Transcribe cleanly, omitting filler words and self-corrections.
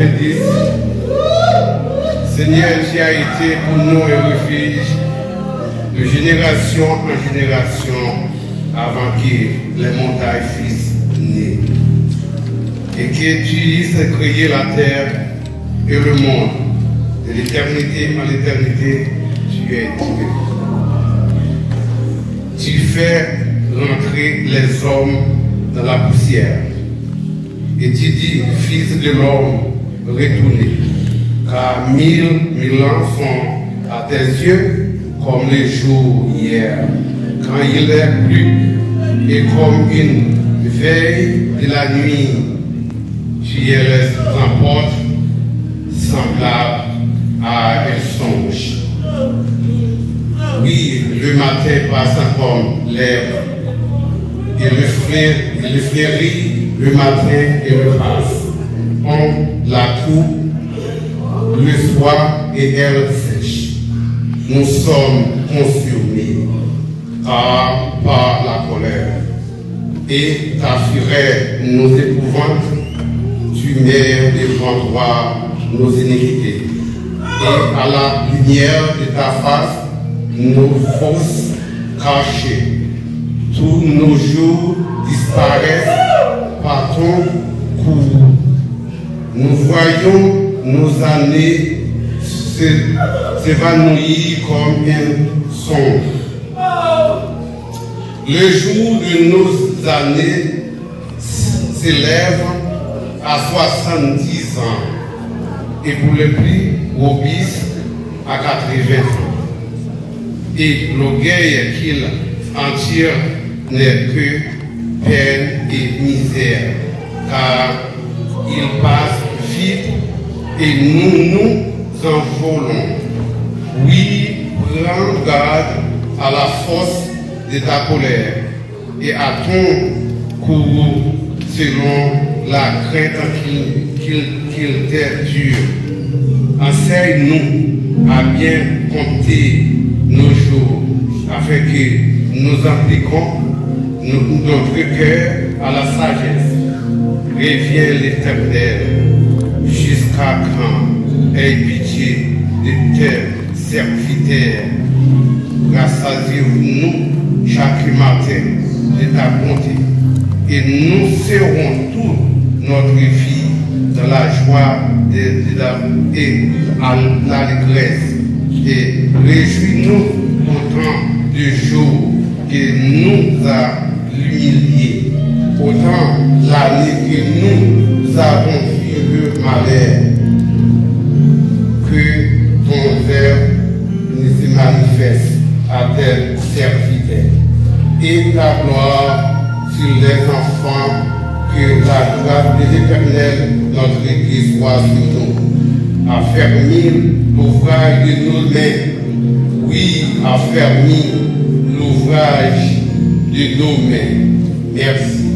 90. Seigneur, tu as été pour nous un refuge de génération en génération avant que les montagnes fissent nées. Et que tu aies créé la terre et le monde. De l'éternité en l'éternité, tu es Dieu. Tu fais rentrer les hommes dans la poussière. Et tu dis, fils de l'homme, retournez. Car mille ans sont à tes yeux comme les jours hier, quand il est plu, et comme une veille de la nuit. Tu es remporte, semblable à un songe. Oui, le matin passe comme l'herbe, et le fleurit le matin et le passe. On la coupe le soir et elle sèche. Nous sommes consumés par la colère. Et ta fureur nous épouvante, tu mets devant toi nos iniquités. Et à la lumière de ta face, nos fosses cachées. Tous nos jours disparaissent par ton coup. Nous voyons nos années s'évanouir comme un songe. Le jour de nos années s'élève à 70 ans et pour le prix obis à 80 ans. Et l'orgueil qu'il en tire n'est que peine et misère, car il passe vite et nous envolons. Oui, prends garde à la force de ta colère et à ton courroux selon la crainte qu'il t'est dure. Enseigne-nous à bien compter nos jours, afin que nous appliquons notre cœur à la sagesse. Reviens l'Éternel jusqu'à quand? Aie pitié de tes serviteurs. Rassasie-nous chaque matin de ta bonté, et nous serons toute notre vie dans la joie et à l'allégresse. Et réjouis-nous au temps du jour que nous a humiliés, autant l'année que nous avons vu le malheur, que ton verbe ne se manifeste à tes serviteurs, et ta gloire sur les enfants, que la grâce de l'Éternel, notre Église, soit sur nous, affermir l'ouvrage de nos mains, oui, affermir l'ouvrage de nos mains. Merci.